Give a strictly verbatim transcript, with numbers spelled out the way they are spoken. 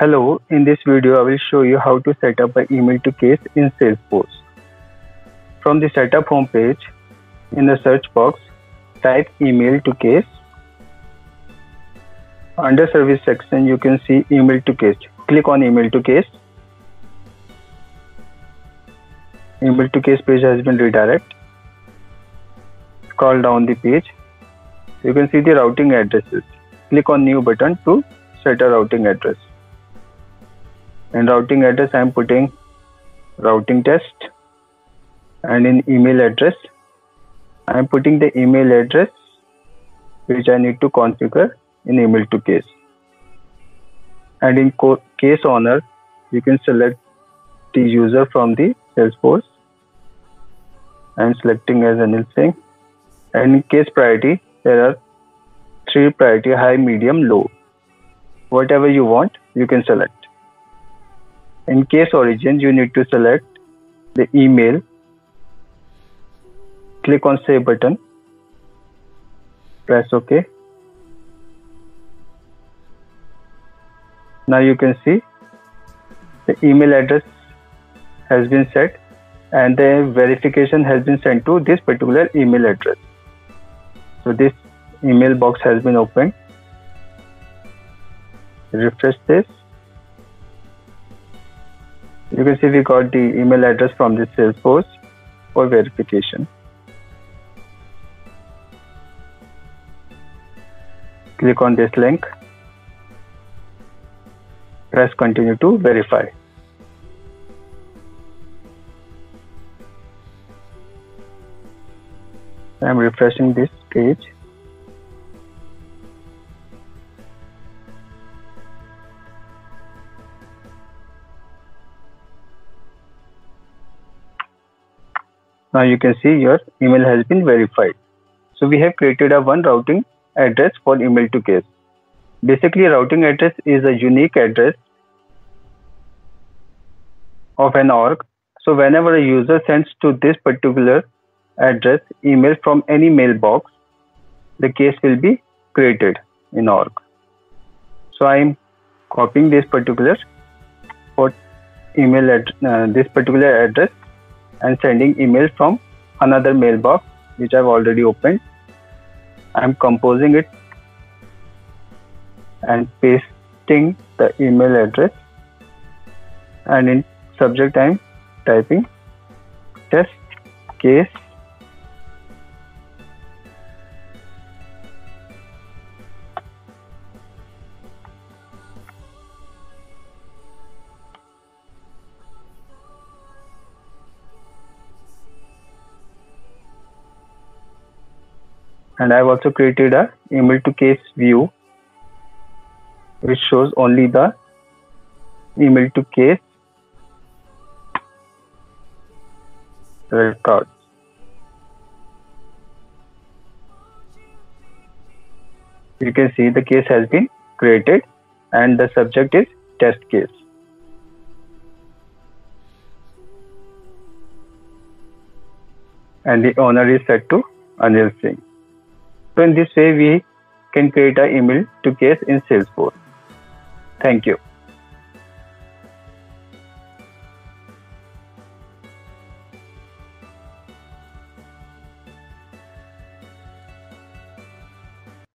Hello, in this video I will show you how to set up an email to case in Salesforce. From the setup homepage, in the search box, type email to case. Under service section you can see email to case. Click on email to case. Email to case page has been redirected. Scroll down the page. You can see the routing addresses. Click on new button to set a routing address. In routing address, I am putting routing test, and in email address, I am putting the email address which I need to configure in email to case. And in case owner, you can select the user from the Salesforce. I am selecting as Anil Singh. And in case priority, there are three priority: high, medium, low. Whatever you want, you can select. In case origin, you need to select the email. Click on Save button. Press OK. Now you can see the email address has been set and the verification has been sent to this particular email address. So this email box has been opened. Refresh this. You can see we got the email address from the Salesforce for verification. Click on this link. Press continue to verify. I am refreshing this page. Now you can see your email has been verified. So we have created a one routing address for email to case. Basically, routing address is a unique address of an org. So whenever a user sends to this particular address email from any mailbox, the case will be created in org. So I am copying this particular for email at uh, this particular address and sending email from another mailbox which I've already opened. I'm composing it and pasting the email address, and in subject I'm typing test case. And I've also created a email to case view which shows only the email to case records. You can see the case has been created and the subject is test case. And the owner is set to Anil Singh. So in this way, we can create an email to case in Salesforce. Thank you.